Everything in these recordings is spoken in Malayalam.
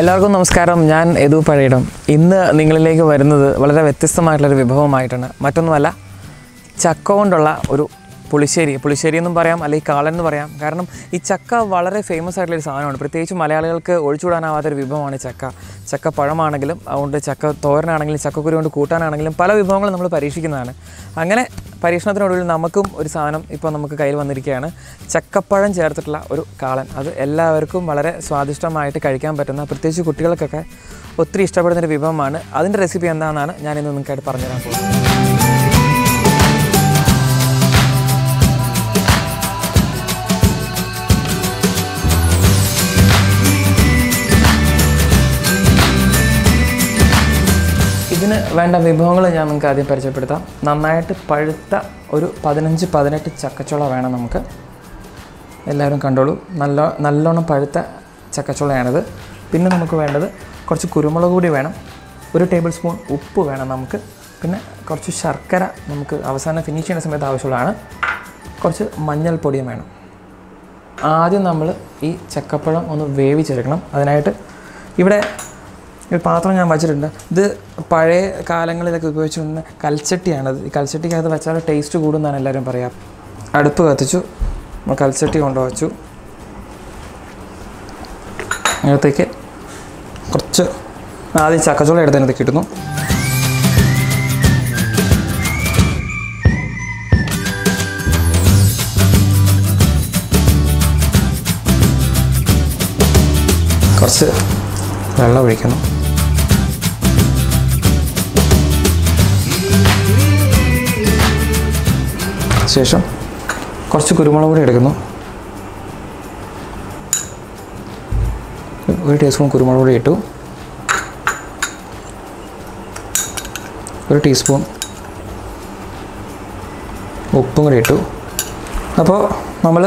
എല്ലാവർക്കും നമസ്കാരം ഞാൻ യദു പഴയിടം ഇന്ന് നിങ്ങളിലേക്ക് വരുന്നത് വളരെ വ്യത്യസ്തമായിട്ടുള്ള ഒരു വിഭവമായിട്ടാണ് മറ്റൊന്നുമല്ല ചക്ക കൊണ്ടുള്ള ഒരു പുളിശ്ശേരി എന്നും പറയാം അല്ലെങ്കിൽ കാളൻ എന്ന് പറയാം കാരണം ഈ ചക്ക വളരെ ഫേമസ് ആയിട്ടുള്ള ഒരു സാധനമാണ് പ്രത്യേകിച്ച് മലയാളികൾക്ക് ഒഴിച്ചുകൂടാനാവാത്ത ഒരു വിഭവമാണ് ചക്ക ചക്കപ്പഴമാണെങ്കിലും അതുകൊണ്ട് ചക്ക തോരനാണെങ്കിലും ചക്കക്കുരു കൊണ്ട് കൂട്ടാനാണെങ്കിലും പല വിഭവങ്ങൾ നമ്മൾ പരീക്ഷിക്കുന്നതാണ് അങ്ങനെ പരീക്ഷണത്തിനൊടുവിൽ നമുക്കും ഒരു സാധനം ഇപ്പോൾ നമുക്ക് കയ്യിൽ വന്നിരിക്കുകയാണ് ചക്കപ്പഴം ചേർത്തിട്ടുള്ള ഒരു കാളൻ അത് എല്ലാവർക്കും വളരെ സ്വാദിഷ്ടമായിട്ട് കഴിക്കാൻ പറ്റുന്ന പ്രത്യേകിച്ച് കുട്ടികൾക്കൊക്കെ ഒത്തിരി ഇഷ്ടപ്പെടുന്ന ഒരു വിഭവമാണ് അതിൻ്റെ റെസിപ്പി എന്താണെന്നാണ് ഞാൻ ഇന്ന് നിങ്ങൾക്കായിട്ട് പറഞ്ഞുതരാൻ പോകുന്നത് ഇതിന് വേണ്ട വിഭവങ്ങൾ ഞാൻ നിങ്ങൾക്ക് ആദ്യം പരിചയപ്പെടുത്താം നന്നായിട്ട് പഴുത്ത ഒരു 15-18 ചക്കച്ചുള വേണം നമുക്ക് എല്ലാവരും കണ്ടോളൂ നല്ലോണം പഴുത്ത ചക്കച്ചുളയാണിത് പിന്നെ നമുക്ക് വേണ്ടത് കുറച്ച് കുരുമുളക് കൂടി വേണം 1 ടേബിൾ സ്പൂൺ ഉപ്പ് വേണം നമുക്ക് പിന്നെ കുറച്ച് ശർക്കര നമുക്ക് അവസാനം ഫിനിഷ് ചെയ്യുന്ന സമയത്ത് ആവശ്യമുള്ളതാണ് കുറച്ച് മഞ്ഞൾപ്പൊടിയും വേണം ആദ്യം നമ്മൾ ഈ ചക്കപ്പഴം ഒന്ന് വേവിച്ചെടുക്കണം അതിനായിട്ട് ഇവിടെ ഒരു പാത്രം ഞാൻ വെച്ചിട്ടുണ്ട് ഇത് പഴയ കാലങ്ങളിലൊക്കെ ഉപയോഗിച്ചുകൊണ്ടിരുന്ന കൽച്ചട്ടിയാണത് ഈ കൽച്ചട്ടിക്കകത്ത് വെച്ചാൽ ടേസ്റ്റ് കൂടുമെന്നാണ് എല്ലാവരും പറയാം അടുപ്പ് കത്തിച്ചു കൽച്ചട്ടി കൊണ്ടുവച്ചു അതിനകത്തേക്ക് കുറച്ച് ആദ്യം ചക്കച്ചുള എടുത്തതിനകത്ത് കിട്ടുന്നു കുറച്ച് വെള്ളം ഒഴിക്കണം ശേഷം കുറച്ച് കുരുമുളക് പൊടി എടുക്കുന്നു 1 ടീസ്പൂൺ കുരുമുളക് പൊടി ഇട്ടു 1 ടീസ്പൂൺ ഉപ്പും കൂടി ഇട്ടു അപ്പോൾ നമ്മൾ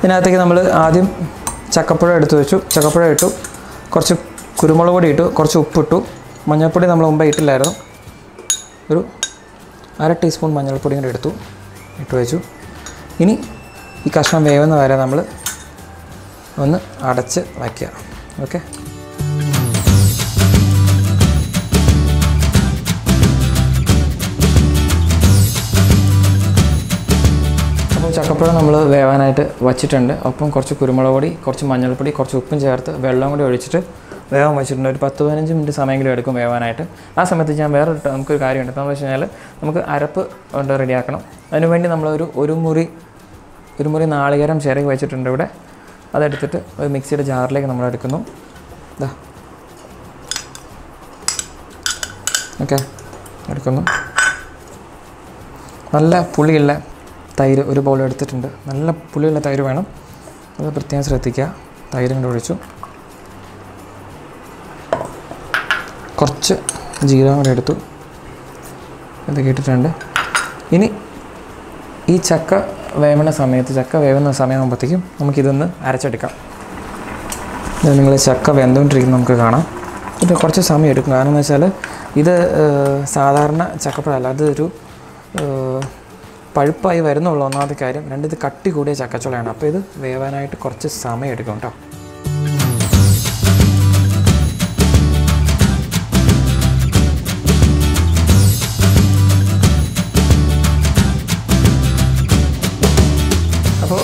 ഇതിനകത്തേക്ക് നമ്മൾ ആദ്യം ചക്കപ്പഴം എടുത്തു വെച്ചു ചക്കപ്പഴം ഇട്ടു കുറച്ച് കുരുമുളക് പൊടി ഇട്ടു കുറച്ച് ഉപ്പിട്ടു മഞ്ഞൾപ്പൊടി നമ്മൾ മുമ്പേ ഇട്ടില്ലായിരുന്നു ഒരു 1/2 ടീസ്പൂൺ മഞ്ഞൾപ്പൊടി കൂടി ഇട്ട് വെച്ചു ഇനി ഈ കഷ്ണം വേവുന്ന വരെ നമ്മൾ ഒന്ന് അടച്ച് വയ്ക്കുക ഓക്കെ ചക്കപ്പഴം നമ്മൾ വേവാനായിട്ട് വച്ചിട്ടുണ്ട് ഒപ്പം കുറച്ച് കുരുമുളക് പൊടി കുറച്ച് മഞ്ഞൾപ്പൊടി കുറച്ച് ഉപ്പും ചേർത്ത് വെള്ളം കൂടി ഒഴിച്ചിട്ട് വേവാൻ വെച്ചിട്ടുണ്ട് ഒരു 10-15 മിനിറ്റ് സമയമെങ്കിലും എടുക്കും വേവാനായിട്ട് ആ സമയത്ത് ഞാൻ വേറെ നമുക്കൊരു കാര്യമുണ്ട് എന്താണെന്ന് വെച്ച് കഴിഞ്ഞാൽ നമുക്ക് അരപ്പ് കൊണ്ട് റെഡിയാക്കണം അതിനുവേണ്ടി നമ്മളൊരു ഒരു മുറി നാളികേരം ചിരകി വെച്ചിട്ടുണ്ട് ഇവിടെ അതെടുത്തിട്ട് ഒരു മിക്സിയുടെ ജാറിലേക്ക് നമ്മൾ എടുക്കുന്നു ഇതാ ഓക്കെ എടുക്കുന്നു നല്ല പുളിയുള്ള തൈര് ഒരു ബൗൾ എടുത്തിട്ടുണ്ട് നല്ല പുളിയുള്ള തൈര് വേണം അത് പ്രത്യേകം ശ്രദ്ധിക്കുക തൈരും കൂടെ ഒഴിച്ചു കുറച്ച് ജീരകം കൂടെ എടുത്തു ഇതൊക്കെ ഇട്ടിട്ടുണ്ട് ഇനി ഈ ചക്ക വേവുന്ന സമയമാകുമ്പോഴത്തേക്കും നമുക്കിതൊന്ന് അരച്ചെടുക്കാം നിങ്ങൾ ചക്ക വെന്തുകൊണ്ടിരിക്കുന്നത് നമുക്ക് കാണാം ഇത് കുറച്ച് സമയം എടുക്കും കാരണം എന്ന് വെച്ചാൽ ഇത് സാധാരണ ചക്കപ്പഴമല്ല അതൊരു പഴുപ്പായി വരുന്നുള്ളൂ ഒന്നാമത്തെ കാര്യം രണ്ടിത് കട്ടി കൂടിയ ചക്കച്ചുളയാണ് അപ്പോൾ ഇത് വേവാനായിട്ട് കുറച്ച് സമയം എടുക്കും കേട്ടോ അപ്പോൾ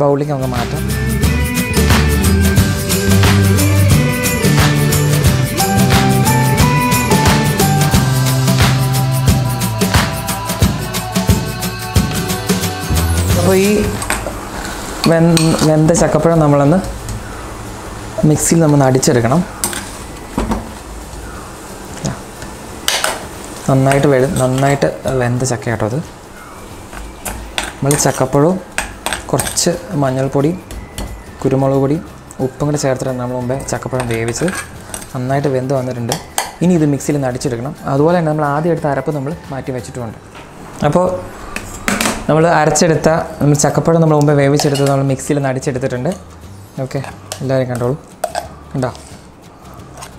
ബൗളിലേക്ക് നമുക്ക് മാറ്റാം അപ്പോൾ ഈ വെന്ത ചക്കപ്പഴം നമ്മളൊന്ന് മിക്സിയിൽ നമ്മളൊന്ന് അടിച്ചെടുക്കണം നന്നായിട്ട് നന്നായിട്ട് വെന്ത ചക്ക കേട്ടോ അത് നമ്മൾ ചക്കപ്പഴവും കുറച്ച് മഞ്ഞൾപ്പൊടിയും കുരുമുളക് പൊടിയും ഉപ്പും കൂടെ ചേർത്തിട്ടാണ് നമ്മൾ മുമ്പേ ചക്കപ്പഴം വേവിച്ചത് ആ നന്നായിട്ട് വെന്ത് വന്നിട്ടുണ്ട് ഇനി ഇത് മിക്സിയിൽ അടിച്ചെടുക്കണം അതുപോലെ തന്നെ നമ്മൾ ആദ്യം എടുത്ത അരപ്പ് നമ്മൾ മാറ്റി വെച്ചിട്ടുണ്ട് അപ്പോൾ നമ്മൾ അരച്ചെടുത്ത നമ്മൾ ചക്കപ്പഴം നമ്മൾ മുമ്പേ വേവിച്ചെടുത്തത് നമ്മൾ മിക്സിയിൽ അടിച്ചെടുത്തിട്ടുണ്ട് ഓക്കേ എല്ലാവരും കണ്ടോളൂ കണ്ടോ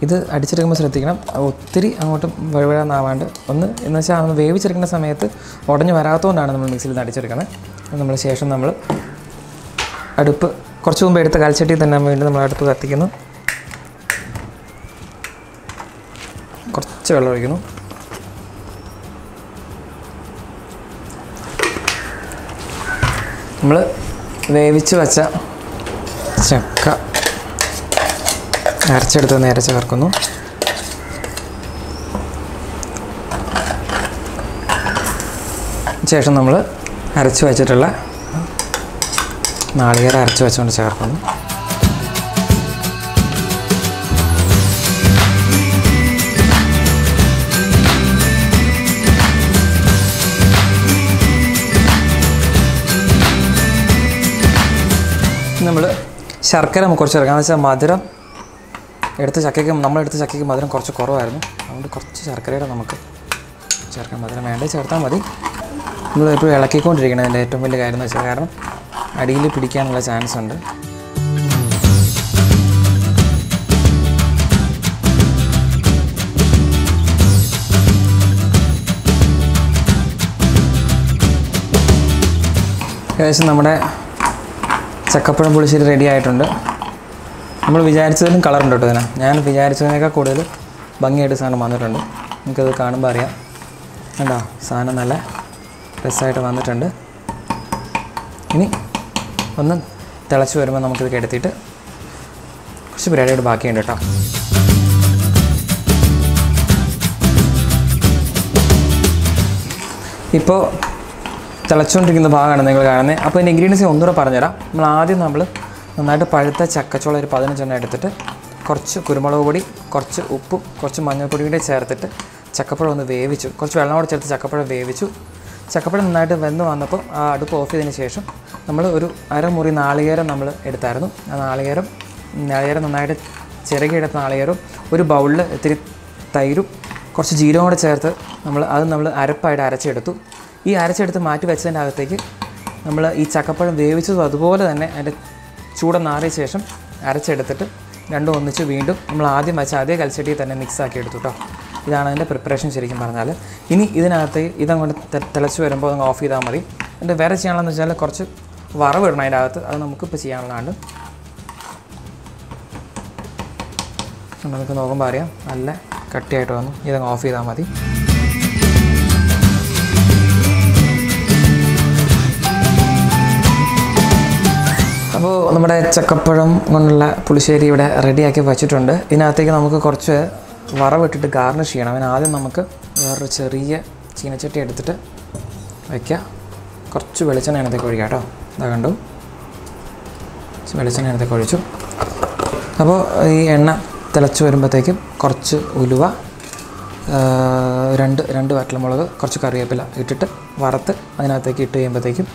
ഇത് അടിച്ചെടുക്കുമ്പോൾ ശ്രദ്ധിക്കണം ഒത്തിരി അങ്ങോട്ട് വഴുവഴാനാവാണ്ട് ഒന്ന് എന്ന് വെച്ചാൽ നമ്മൾ വേവിച്ചെടുക്കുന്ന സമയത്ത് ഉടഞ്ഞു വരാത്തതുകൊണ്ടാണ് നമ്മൾ മിക്സിയിൽ അടിച്ചെടുക്കുന്നത് നമ്മൾ ശേഷം നമ്മൾ അടുപ്പ് കുറച്ച് മുമ്പ് എടുത്ത കാൽച്ചട്ടി തന്നെ വീണ്ടും നമ്മൾ അടുപ്പ് കത്തിക്കുന്നു കുറച്ച് വെള്ളം ഒഴിക്കുന്നു നമ്മൾ വേവിച്ച് വെച്ച ചക്ക അരച്ചെടുത്ത് നേരെ ചേർക്കുന്നു ശേഷം നമ്മൾ അരച്ച് വെച്ചിട്ടുള്ള നാളികേര അരച്ച് വെച്ചുകൊണ്ട് ചേർക്കുന്നു നമ്മൾ ശർക്കര കുറച്ച് ചേർക്കാം എന്ന് വെച്ചാൽ മധുരം എടുത്ത ചക്കയ്ക്ക് നമ്മളെടുത്ത ചക്കയ്ക്ക് മധുരം കുറച്ച് കുറവായിരുന്നു അതുകൊണ്ട് കുറച്ച് ശർക്കരയുടെ നമുക്ക് ചേർക്കാം മധുരം വേണ്ട ചേർത്താൽ മതി നമ്മളിപ്പോൾ ഇളക്കിക്കൊണ്ടിരിക്കണം അതിൻ്റെ ഏറ്റവും വലിയ കാര്യം എന്ന് വെച്ചാൽ കാരണം അടിയിൽ പിടിക്കാനുള്ള ചാൻസ് ഉണ്ട് ഏകദേശം നമ്മുടെ ചക്കപ്പഴം പുളിശ്ശേരി റെഡി ആയിട്ടുണ്ട് നമ്മൾ വിചാരിച്ചതിലും കളറുണ്ട് കേട്ടോ ഇതിന് ഞാൻ വിചാരിച്ചതിനേക്കാൾ കൂടുതൽ ഭംഗിയായിട്ട് സാധനം വന്നിട്ടുണ്ട് നമുക്കത് കാണുമ്പോൾ അറിയാം കണ്ടോ സാധനം നല്ല രസമായിട്ട് വന്നിട്ടുണ്ട് ഇനി ഒന്ന് തിളച്ച് വരുമ്പോൾ നമുക്കിത് കെടുത്തിയിട്ട് കുറച്ച് പരിപാടിയോട് ബാക്കിയുണ്ട് കേട്ടോ ഇപ്പോൾ തിളച്ചുകൊണ്ടിരിക്കുന്ന ഭാഗമാണ് നിങ്ങൾ കാണുന്നത് അപ്പോൾ ഇതിൻ്റെ ഇൻഗ്രീഡിയൻസ് ഒന്നുകൂടെ പറഞ്ഞുതരാം നമ്മൾ ആദ്യം നന്നായിട്ട് പഴുത്ത ചക്കച്ചോളം ഒരു 15 എടുത്തിട്ട് കുറച്ച് കുരുമുളക് പൊടി കുറച്ച് ഉപ്പും കുറച്ച് മഞ്ഞൾപ്പൊടിയും കൂടി ചേർത്തിട്ട് ചക്കപ്പഴം ഒന്ന് വേവിച്ചു കുറച്ച് വെള്ളം കൂടെ ചേർത്ത് ചക്കപ്പഴം വേവിച്ചു ചക്കപ്പഴം നന്നായിട്ട് വെന്ത് വന്നപ്പോൾ ആ അടുപ്പ് ഓഫ് ചെയ്തതിന് ശേഷം നമ്മൾ ഒരു അരമുറി നാളികേരം നമ്മൾ എടുത്തായിരുന്നു ആ നാളികേരം നന്നായിട്ട് ചിരകിയെടുത്ത നാളികേരവും ഒരു ബൗളിൽ ഇത്തിരി തൈരും കുറച്ച് ജീരകം കൂടെ ചേർത്ത് നമ്മൾ അരപ്പായിട്ട് അരച്ചെടുത്തു ഈ അരച്ചെടുത്ത് മാറ്റി വെച്ചതിൻ്റെ അകത്തേക്ക് നമ്മൾ ഈ ചക്കപ്പഴം വേവിച്ചതും അതുപോലെ തന്നെ അതിൻ്റെ ചൂടൊന്നാറിയ ശേഷം അരച്ചെടുത്തിട്ട് രണ്ടും ഒന്നിച്ച് വീണ്ടും നമ്മൾ ആദ്യം വെച്ച അതേ കൽച്ചട്ടിയിൽ തന്നെ മിക്സാക്കി എടുത്തു കേട്ടോ ഇതാണ് അതിൻ്റെ പ്രിപ്പറേഷൻ ശരിക്കും പറഞ്ഞാൽ ഇനി ഇതിനകത്ത് ഇതങ്ങോട്ട് തിളച്ച് വരുമ്പോൾ അങ്ങ് ഓഫ് ചെയ്താൽ മതി എൻ്റെ വേറെ ചെയ്യാനുള്ളതെന്ന് വെച്ചാൽ കുറച്ച് വറവിടണം അതിൻ്റെ അകത്ത് അത് നമുക്കിപ്പോൾ ചെയ്യാനുള്ളതാണ് നമുക്ക് നോക്കുമ്പോൾ അറിയാം നല്ല കട്ടിയായിട്ട് വന്നു ഇതങ്ങ് ഓഫ് ചെയ്താൽ മതി അപ്പോൾ നമ്മുടെ ചക്കപ്പഴം കൊണ്ടുള്ള പുളിശ്ശേരി ഇവിടെ റെഡിയാക്കി വച്ചിട്ടുണ്ട് ഇതിനകത്തേക്ക് നമുക്ക് കുറച്ച് വറവിട്ടിട്ട് ഗാർണിഷ് ചെയ്യണം അതിന് ആദ്യം നമുക്ക് വേറൊരു ചെറിയ ചീനച്ചട്ടി എടുത്തിട്ട് വയ്ക്കുക കുറച്ച് വെളിച്ചെണ്ണ അതിനകത്തേക്ക് ഒഴിക്കുക കേട്ടോ ഇതാ കണ്ടു വെളിച്ചെണ്ണ അതിനകത്തേക്ക് ഒഴിച്ചു അപ്പോൾ ഈ എണ്ണ തിളച്ച് വരുമ്പോഴത്തേക്കും കുറച്ച് ഉലുവ രണ്ട് വറ്റൽമുളക് കുറച്ച് കറിവേപ്പില ഇട്ടിട്ട് വറുത്ത് അതിനകത്തേക്ക് ഇട്ട് കഴിയുമ്പോഴത്തേക്കും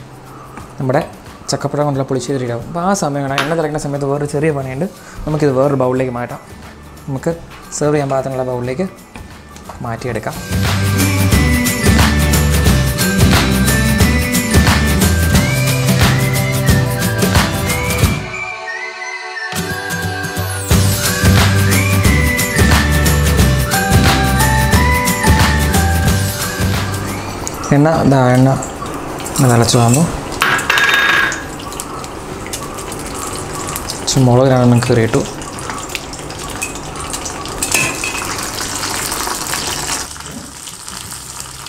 നമ്മുടെ ചക്കപ്പഴം കൊണ്ടുള്ള പുളിശ്ശേരി ഇടാവും അപ്പോൾ ആ സമയമാണ് എണ്ണ തിളക്കുന്ന സമയത്ത് വേറൊരു ചെറിയ പണിയുണ്ട് നമുക്കിത് വേറൊരു ബൗളിലേക്ക് മാറ്റാം നമുക്ക് സെർവ് ചെയ്യാൻ പാകത്തിനുള്ള ബൗളിലേക്ക് മാറ്റിയെടുക്കാം എണ്ണ തിളച്ച് വന്നു മുളക് രണ്ടെണ്ണം കീറിയിട്ടു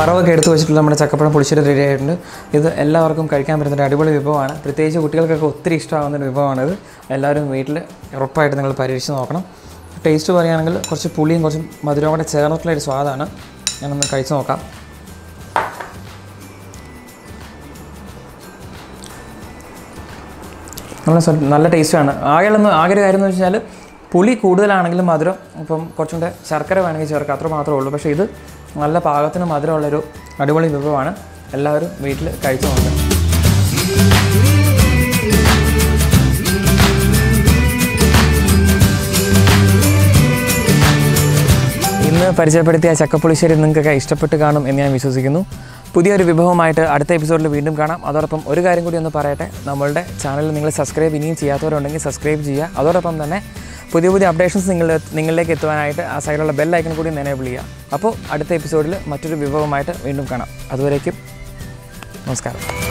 വറവൊക്കെ എടുത്ത് വെച്ചിട്ടുള്ള നമ്മുടെ ചക്കപ്പഴം പൊളിച്ചിട്ട് റെഡി ആയിട്ടുണ്ട്. ഇത് എല്ലാവർക്കും കഴിക്കാൻ പറ്റുന്ന അടിപൊളി വിഭവമാണ്. പ്രത്യേകിച്ച് കുട്ടികൾക്കൊക്കെ ഒത്തിരി ഇഷ്ടമാകുന്ന വിഭവമാണിത്. എല്ലാവരും വീട്ടിൽ ഉറപ്പായിട്ട് നിങ്ങൾ പരീക്ഷിച്ച് നോക്കണം. ടേസ്റ്റ് പറയുകയാണെങ്കിൽ കുറച്ച് പുളിയും കുറച്ച് മധുരവും കൂടെ ചേർന്നിട്ടുള്ള ഒരു സ്വാദാണ്. ഞാനൊന്ന് കഴിച്ച് നോക്കാം. നല്ല ടേസ്റ്റാണ്. ആകെ ഒരു കാര്യം എന്ന് വെച്ചാൽ പുളി കൂടുതലാണെങ്കിലും മധുരം ഇപ്പം കുറച്ചും കൂടെ ശർക്കര വേണമെങ്കിൽ ചേർക്കാം, അത്ര മാത്രമേ ഉള്ളൂ. പക്ഷേ ഇത് നല്ല പാകത്തിന് മധുരമുള്ളൊരു അടിപൊളി വിഭവമാണ്. എല്ലാവരും വീട്ടിൽ കഴിച്ചു നോക്കാം. ഇന്ന് പരിചയപ്പെടുത്തിയ ചക്കപ്പുളിശ്ശേരി നിങ്ങൾക്കൊക്കെ ഇഷ്ടപ്പെട്ട് കാണും എന്ന് ഞാൻ വിശ്വസിക്കുന്നു. പുതിയൊരു വിഭവമായിട്ട് അടുത്ത എപ്പിസോഡിൽ വീണ്ടും കാണാം. അതോടൊപ്പം ഒരു കാര്യം കൂടി ഒന്ന് പറയട്ടെ, നമ്മളുടെ ചാനൽ നിങ്ങൾ സബ്സ്ക്രൈബ് ഇനിയും ചെയ്യാത്തവരുണ്ടെങ്കിൽ സബ്സ്ക്രൈബ് ചെയ്യുക. അതോടൊപ്പം തന്നെ പുതിയ പുതിയ അപ്ഡേഷൻസ് നിങ്ങളിലേക്ക് എത്തുവാനായിട്ട് ആ സൈഡിലുള്ള ബെൽ ഐക്കൺ കൂടി എനേബിൾ ചെയ്യുക. അപ്പോൾ അടുത്ത എപ്പിസോഡിൽ മറ്റൊരു വിഭവമായിട്ട് വീണ്ടും കാണാം. അതുവരേക്കും നമസ്കാരം.